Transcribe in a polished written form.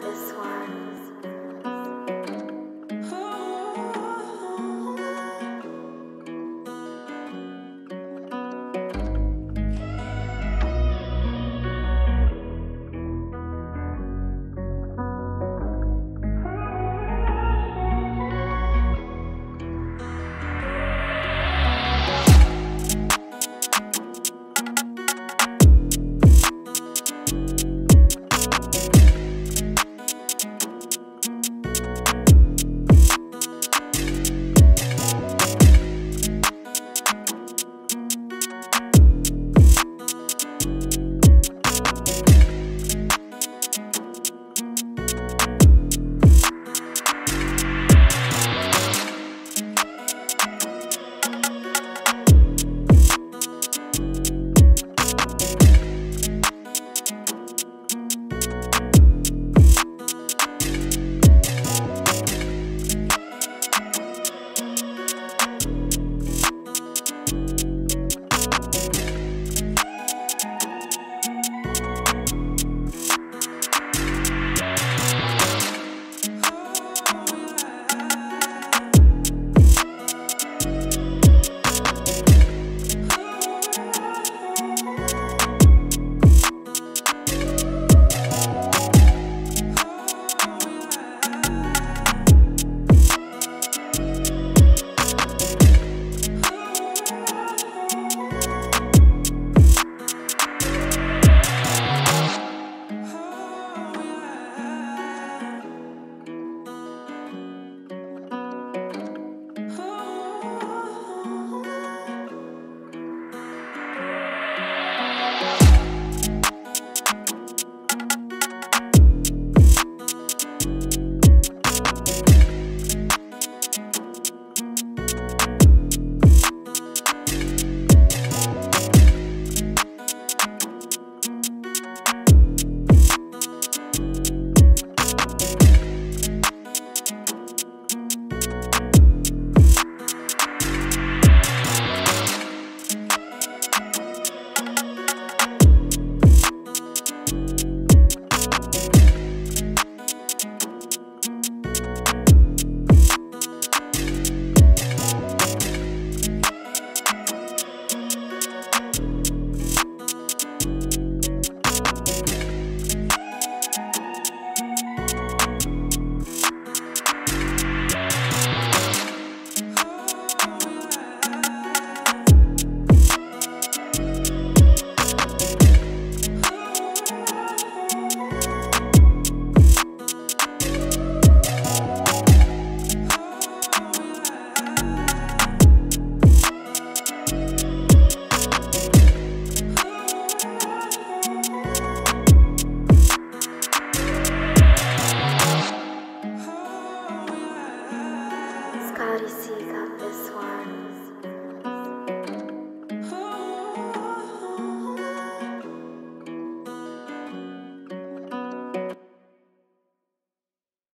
this one.